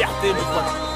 liberté, mes potes.